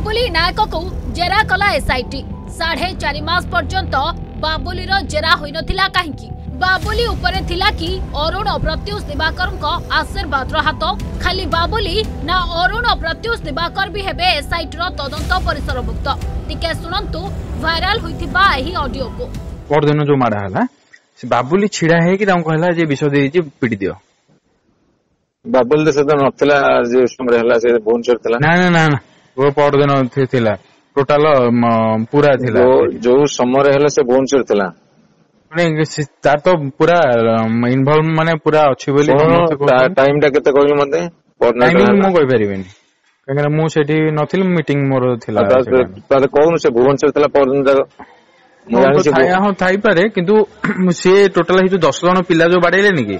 बाबुली नायक को जेरा कला एसआईटी। 4.5 मास पर्यंत बाबुलीर जेरा होई नथिला काहेकि बाबुली उपरे थिला कि अरुण प्रत्युष दिवाकर आशीर्वाद हाथ। खाली बाबुली ना अरुण प्रत्युष दिवाकर भी हेबे एसआईटी रो तदंत परिसरभुक्त। टिके सुनंतु वायरल होइथिबा एही ऑडियो को। पर दिन जो मारा हला से बाबुली छिड़ा है कि ताऊ कहला जे विष दे जे पिटि दियो। बाबुली से न थला जे समरे हला से बोन चर थला ना ना ना वो पर दिन थिला टोटल पूरा थिला जो समरे हला से बोन चर थला ने तार तो पूरा इन्वॉल्व माने पूरा अछि बोली टाइम टा केते कहलु मते टाइमिंग मु कोइ परिबेनी केना मु सेठी नथिल मीटिंग मोर थिला तार कोन से भुवनसर तला परन जग मु जानि से हां थाई पारे किंतु से टोटल हितु 10 जण पिला जो बाडैले नेकी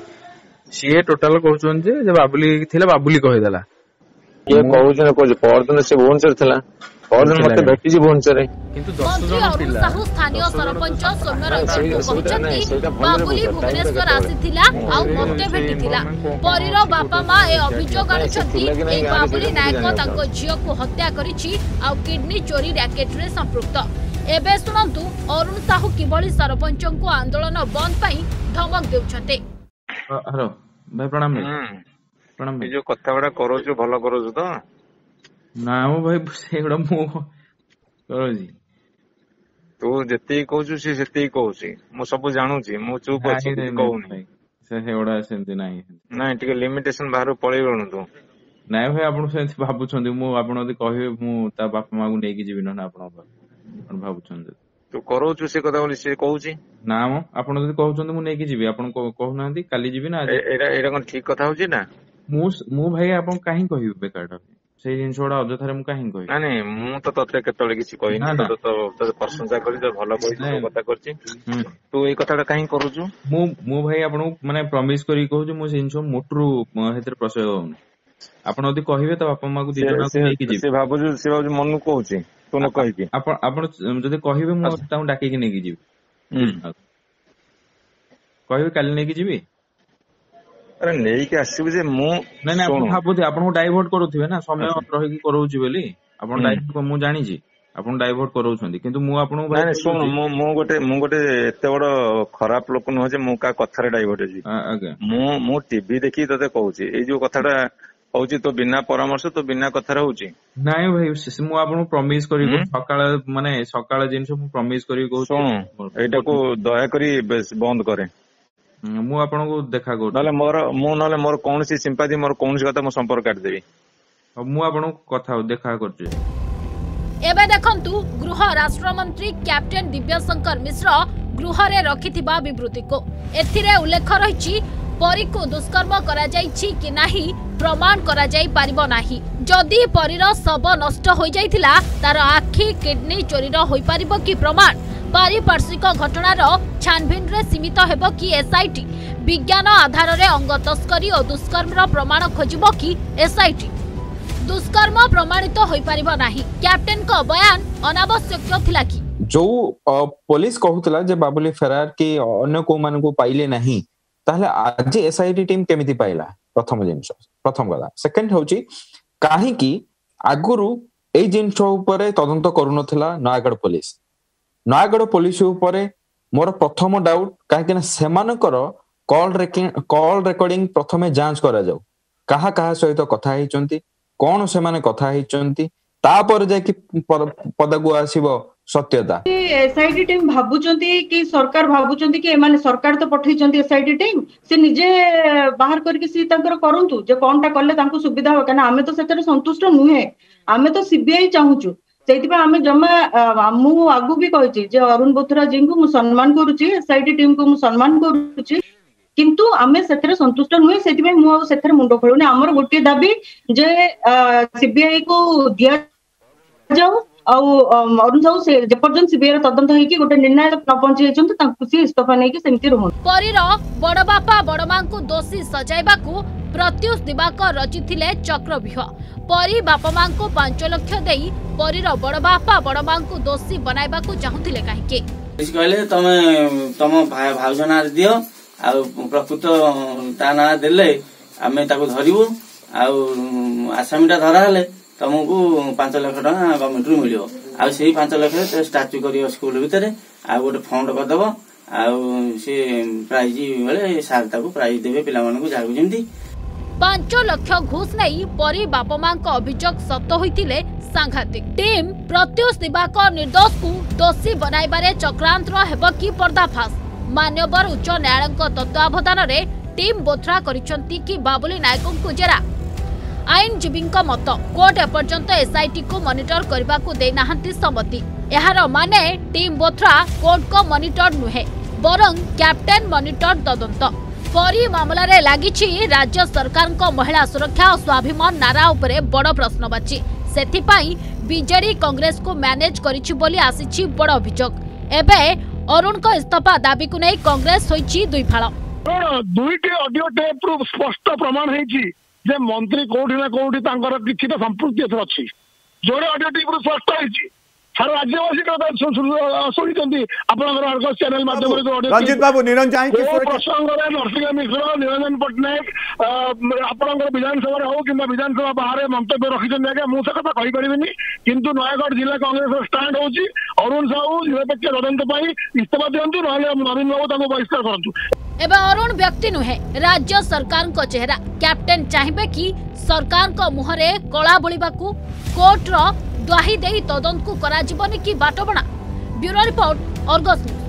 से टोटल कहउछन जे बाबुली थिला बाबुली कहि देला ये कहउछन को परन से भुवनसर थिला अरुण साहू किभली सरपंच को आंदोलन बंद पई धमक देउछते। हेलो भाई प्रणाम प्रणाम जो कथा बड़ा करोजो भलो करोजो तो नाओ भाई सेगडा मु करो जी तो जति कहउछु से जति कहउछि मु सब जानू छी मु चुप अछि कहू नै से हेडा सेंती नै नै टिके लिमिटेशन बाहर पळै गणु तो नै भाई आपण सेंती बाबू छंदी मु आपण यदि कहबे मु ता बाप मा को नै के जीबि न आपण आपण बाबू छंदी तो करोछु से कथा बोली से कहू छी ना मु आपण यदि कहू छंदी मु नै के जीबि आपण कहू नांदी काली जीबि ना एरा एरा कोन ठीक कथा होछि ना मु मु भाई आपण काहे कहबे बेकार से जिनसोडा अदथारे मु काहे कहै ना नै मु तो तते केतले किछि कहै ना तो तो प्रशंसा करि तो भलो कहै तो कथा करछि तू ए कथाडा काहे करूछु मु मु भाई आपन माने प्रॉमिस करि कहूछु मु जिनसो मोटरू हेतर प्रसय होउन आपन यदि कहबे त बाप मां को दिजना नै कि जे से भाबुछु मनु कहउछि तो न कहै कि आपन आपन यदि कहबे मु ताऊ डाके कि नै कि जीव कहबे काली नै कि जीबी अरे नेई के आसीबे जे मु नै नै आपन भाबुथि आपन को डाइवर्ट करूथिबे ना समय रहि कि करूछि बेली आपन डाइवर्ट को मु जानि छी आपन डाइवर्ट करूछंदी किंतु मु आपन भाई नै सुन मु गोटे एते बडो खराब लोक न हो जे मु का कथरे डाइवर्ट जी आगे मु टीवी देखि तते कहउछि ए जो कथडा होउछि तो बिना परामर्श तो बिना कथरे होउछि नै भाई मु आपन प्रॉमिस करि सकाळ माने सकाळ जिनसो मु प्रॉमिस करि कहउछि एटा को दया करी बंद करे मु आपन को देखा गो नले मोर मु नले मोर कोन सी सिंपैथी मोर कोन सी कथा मो संपर्क काट देबी अब मु आपन को कथा देखा करजे। एबे देखंतु गृह राष्ट्र मंत्री कैप्टन दिव्यशंकर मिश्र गृह रे रखिथिबा विवृति को एथिरे उल्लेख रहिछि परी को दुष्कर्म करा जाईछि कि नाही प्रमाण करा जाई पारिबो नाही। जदि परीर सब नष्ट होई जाइथिला तार आखी किडनी चोरीर होई पारिबो कि प्रमाण पारिपार्श्विक घटनार छानभिन रे सीमित हेब कि एसआईटी विज्ञान आधार रे अंग तस्करी और दुष्कर्म प्रमाण खोजिब कि एसआईटी दुष्कर्म प्रमाणित तो होई परिबो नाही। कैप्टन को बयान अनावश्यक थिला कि जो पुलिस कहूतला जे बाबुली फरार के अन्य को मान को पाइले नाही ताले आज एसआईटी टीम केमिति पाइला प्रथम जिंस प्रथम गला सेकंड होची काहे कि आगुरु ए जिंस ऊपर तदंत करूनथला नयागढ़ पुलिस नयागढ़ पुलिस उपरे मोर प्रथम डाउट कहीं सेमानकर कॉल रेकॉर्डिंग प्रथम जांच करा जाऊ कहा कहा सहित कथा हेचंती कोन सेमाने कथा हेचंती तापर जे कि पदगु आसीबो सत्यता एसआईटी टीम भाबुचंती कि सरकार भाबुचंती कि ए माने सरकार तो पठैचंती एसआईटी टीम से निजे बाहर करके से तंकर करंतु जे कोनटा करले तांको सुविधा हो कना हमें तो सेतरे संतुष्ट नुहे हमें तो सीबीआई चाहूचू जमा मु आगु भी कहि जे अरुण बोथरा जी को सम्मान करूची एसआईटी टीम को सम्मान करूची किंतु आमे सेथरे संतुष्ट नुहे सेथि मु सेथरे मुंडो खोलुनी हमर गोटे दाबी जे सीबीआई को दिया जाऊ अरुण साहू से जपर्जन सीबीआई तदंत होई कि गोटे निर्णय न पहुंचे छन तांकु से इस्तफा नै कि सेमति रहन परीर बड़ बापा बड़ मां को दोषी सजाइबा को प्रत्युष दिवाकर रचिथिले चक्रव्यूह परी बापा मां को 5 लाख देई परीर बड़ बापा बड़ मां को दोषी बनाइबा को चाहुथिले काहेके किस कहले तमे तम भावजना दियो आ प्रकृत ताना देले आमे ताको धरिबो आ आसामीटा धरा हले तुमको 5 लाख टंका गवर्नमेंट रु मिल आई 5 लाख स्टाच्यू कर स्कूल भितर आ गोटे फंड करदेव आउ प्राइज बेले सार प्राइज देवे पाक जहां जमी 5 लाख घुष नहीं परी बापा मां का अभियोग सत होते सांघातिक टीम प्रत्युष दिवाकर निर्दोष को दोषी बनबारे चक्रांत हेब कि पर्दाफाश मान्यवर उच्च न्यायालय तत्वावधान में टीम बोथरा कि बाबुली नायक को जेरा आईनजीवी मत कोर्ट एपर्यंत एसआईटी को मनिटर करने को देना सम्मति यार माने टीम बोथरा कोर्ट को मनिटर नुहे बरं कैप्टेन मनिटर तदंत परी मामला रे लागिछि राज्य सरकार को महिला सुरक्षा और स्वाभिमान नारा उपरे बड़ प्रश्नवाची सेथिपाई बीजेडी कांग्रेस को मैनेज करिछि बोली आसीछि बड़ अभियोग एबे अरुण को इस्तीफा दाबी को नै कांग्रेस होइछि दुई फाळ दुईटी ऑडियो टेप रु स्पष्ट प्रमाण हेछि जे मंत्री कोठी ना कोठी तांकर किछि त संपृक्ति अछि जोरे ऑडियो टेप रु स्पष्ट हेछि सारा राज्यवासी को सुनिचंती आपनकर अर्गस चैनल माध्यम रे ऑडियो रंजित बाबू निरंजन चाहि कि प्रसंग रे नरसिंह मिश्र निरंजन पटनायक आपनकर विधानसभा रे हो कि विधानसभा बाहर मंतव्य रखिछन आगे मु से कथा कहि परिबिनी किंतु नयगढ़ जिला कांग्रेस स्टैंड होछि अरुण साहू निरपेक्ष तदंत पाई इस्तीफा दियंतु नहले नवीन बाबू ताको बहिष्कार करंतु एवं अरुण व्यक्ति नुहे राज्य सरकार को चेहरा कैप्टेन चाहिए कि सरकार को मुहरे कला बोलवा कोर्टर द्वाही दे तदंत को करा जीवनी की बाटबणा। Bureau report Argus.